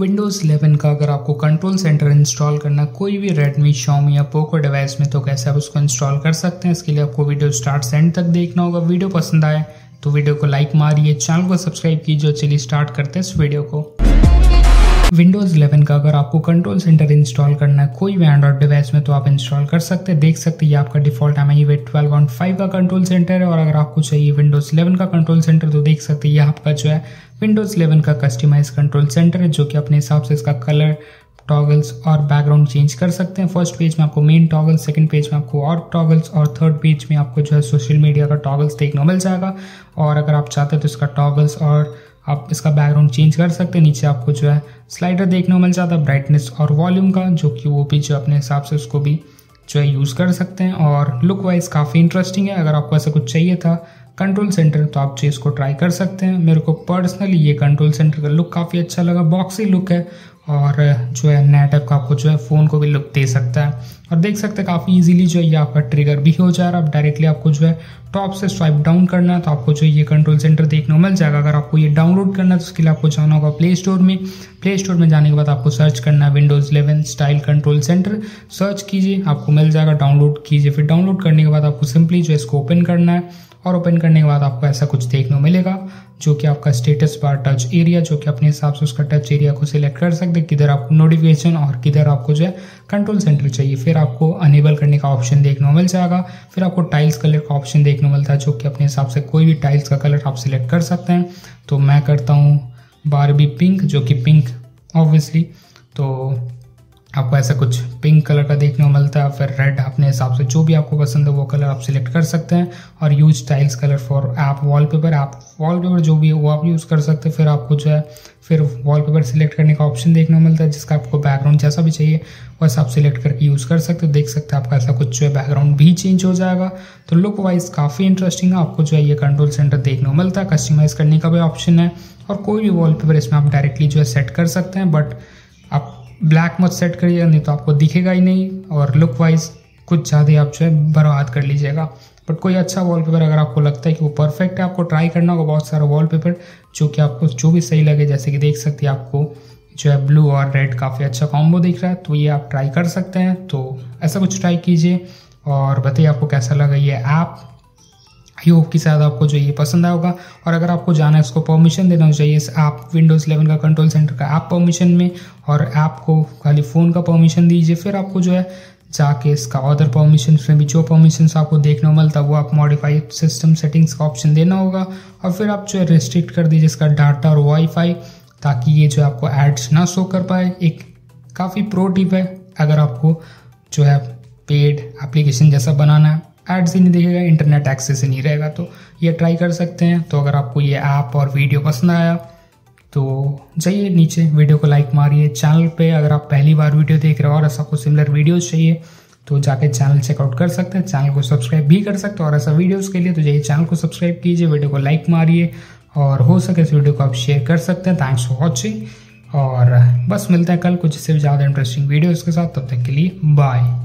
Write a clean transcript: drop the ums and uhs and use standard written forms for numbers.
Windows 11 का अगर आपको कंट्रोल सेंटर इंस्टॉल करना कोई भी रेडमी, Xiaomi या पोको डिवाइस में, तो कैसे आप उसको इंस्टॉल कर सकते हैं इसके लिए आपको वीडियो स्टार्ट से एंड तक देखना होगा। वीडियो पसंद आए तो वीडियो को लाइक मारिए, चैनल को सब्सक्राइब कीजिए। चलिए स्टार्ट करते हैं इस वीडियो को। विंडोज़ 11 का अगर आपको कंट्रोल सेंटर इंस्टॉल करना है कोई भी एंड्रॉइड डिवाइस में तो आप इंस्टॉल कर सकते हैं। देख सकते हैं ये आपका डिफ़ॉल्ट MIUI 12.5 का कंट्रोल सेंटर है और अगर आपको चाहिए विंडोज़ 11 का कंट्रोल सेंटर तो देख सकते हैं ये आपका जो है विंडोज़ 11 का कस्टमाइज कंट्रोल सेंटर है, जो कि अपने हिसाब से इसका कलर, टॉगल्स और बैकग्राउंड चेंज कर सकते हैं। फर्स्ट पेज में आपको मेन टॉगल्स, सेकंड पेज में आपको और टॉगल्स और थर्ड पेज में आपको जो है सोशल मीडिया का टॉगल्स देखने मिल जाएगा। और अगर आप चाहते हैं तो इसका टॉगल्स और आप इसका बैकग्राउंड चेंज कर सकते हैं। नीचे आपको जो है स्लाइडर देखने को मिल जाता है ब्राइटनेस और वॉल्यूम का, जो कि वो भी जो अपने हिसाब से उसको भी जो है यूज़ कर सकते हैं। और लुक वाइज काफ़ी इंटरेस्टिंग है। अगर आपको ऐसा कुछ चाहिए था कंट्रोल सेंटर तो आप जो इसको ट्राई कर सकते हैं। मेरे को पर्सनली ये कंट्रोल सेंटर का लुक काफ़ी अच्छा लगा, बॉक्सी लुक है और जो है नया टाइप का आपको जो है फ़ोन को भी लुक दे सकता है। और देख सकते हैं काफ़ी इजीली जो है ये आपका ट्रिगर भी हो जा रहा है। आप डायरेक्टली आपको जो है टॉप से स्वाइप डाउन करना है तो आपको जो ये कंट्रोल सेंटर देखने को मिल जाएगा। अगर आपको ये डाउनलोड करना है तो उसके लिए आपको जाना होगा प्ले स्टोर में। प्ले स्टोर में जाने के बाद आपको सर्च करना है Windows 11 style control centre, search कीजिए आपको मिल जाएगा, डाउनलोड कीजिए। फिर डाउनलोड करने के बाद आपको सिंपली जो है इसको ओपन करना है और ओपन करने के बाद आपको ऐसा कुछ देखने को मिलेगा, जो कि आपका स्टेटस बार टच एरिया, जो कि अपने हिसाब से उसका टच एरिया को सिलेक्ट कर सकते हैं, किधर आपको नोटिफिकेशन और किधर आपको जो है कंट्रोल सेंटर चाहिए। फिर आपको अनेबल करने का ऑप्शन देखने को मिल जाएगा। फिर आपको टाइल्स कलर का ऑप्शन देखने को मिलता है, जो कि अपने हिसाब से कोई भी टाइल्स का कलर आप सिलेक्ट कर सकते हैं। तो मैं करता हूँ बारबी पिंक, जो कि पिंक ऑब्वियसली, तो आपको ऐसा कुछ पिंक कलर का देखने को मिलता है। फिर रेड, अपने हिसाब से जो भी आपको पसंद है वो कलर आप सिलेक्ट कर सकते हैं। और use tiles colour for app wallpaper, app wallpaper जो भी है वो आप यूज़ कर सकते हैं। फिर आपको जो है फिर वॉलपेपर सिलेक्ट करने का ऑप्शन देखने को मिलता है, जिसका आपको बैकग्राउंड जैसा भी चाहिए वैसा आप सिलेक्ट करके यूज़ कर सकते हो। देख सकते हैं आपका ऐसा कुछ जो है बैकग्राउंड भी चेंज हो जाएगा। तो लुक वाइज काफ़ी इंटरेस्टिंग है। आपको जो है ये कंट्रोल सेंटर देखने को मिलता है, कस्टमाइज़ करने का भी ऑप्शन है और कोई भी वॉलपेपर इसमें आप डायरेक्टली जो है सेट कर सकते हैं। बट आप ब्लैक मत सेट करिएगा, नहीं तो आपको दिखेगा ही नहीं और लुक वाइज कुछ ज़्यादा आप जो है बर्बाद कर लीजिएगा। बट कोई अच्छा वॉलपेपर अगर आपको लगता है कि वो परफेक्ट है, आपको ट्राई करना होगा बहुत सारा वॉलपेपर, जो कि आपको जो भी सही लगे। जैसे कि देख सकते हैं आपको जो है ब्लू और रेड काफ़ी अच्छा कॉम्बो दिख रहा है, तो ये आप ट्राई कर सकते हैं। तो ऐसा कुछ ट्राई कीजिए और बताइए आपको कैसा लगा ये ऐप। आई होप कि शायद आपको जो ये पसंद आया होगा। और अगर आपको जाना है इसको परमिशन देना चाहिए इस ऐप विंडोज़ 11 का कंट्रोल सेंटर का ऐप परमिशन में, और ऐप को खाली फ़ोन का परमिशन दीजिए। फिर आपको जो है जाके इसका अदर परमिशन में भी जो परमिशन आपको देखने को मिलता है वो आप मॉडिफाई सिस्टम सेटिंग्स का ऑप्शन देना होगा। और फिर आप जो है रिस्ट्रिक्ट कर दीजिए इसका डाटा और वाईफाई, ताकि ये जो आपको एड्स ना शो कर पाए। एक काफ़ी प्रो टिप है, अगर आपको जो है पेड एप्लीकेशन जैसा बनाना है, एड्स ही नहीं दिखेगा, इंटरनेट एक्सेस ही नहीं रहेगा, तो ये ट्राई कर सकते हैं। तो अगर आपको ये ऐप और वीडियो पसंद आया तो जाइए नीचे वीडियो को लाइक मारिए। चैनल पे अगर आप पहली बार वीडियो देख रहे हो और ऐसा कुछ सिमिलर वीडियोस चाहिए तो जाके चैनल चेकआउट कर सकते हैं, चैनल को सब्सक्राइब भी कर सकते हो। और ऐसा वीडियोज़ के लिए तो जाइए चैनल को सब्सक्राइब कीजिए, वीडियो को लाइक मारिए और हो सके इस वीडियो को आप शेयर कर सकते हैं। थैंक्स फॉर वॉचिंग और बस मिलता है कल कुछ इससे ज़्यादा इंटरेस्टिंग वीडियोज़ के साथ। तब तक के लिए बाय।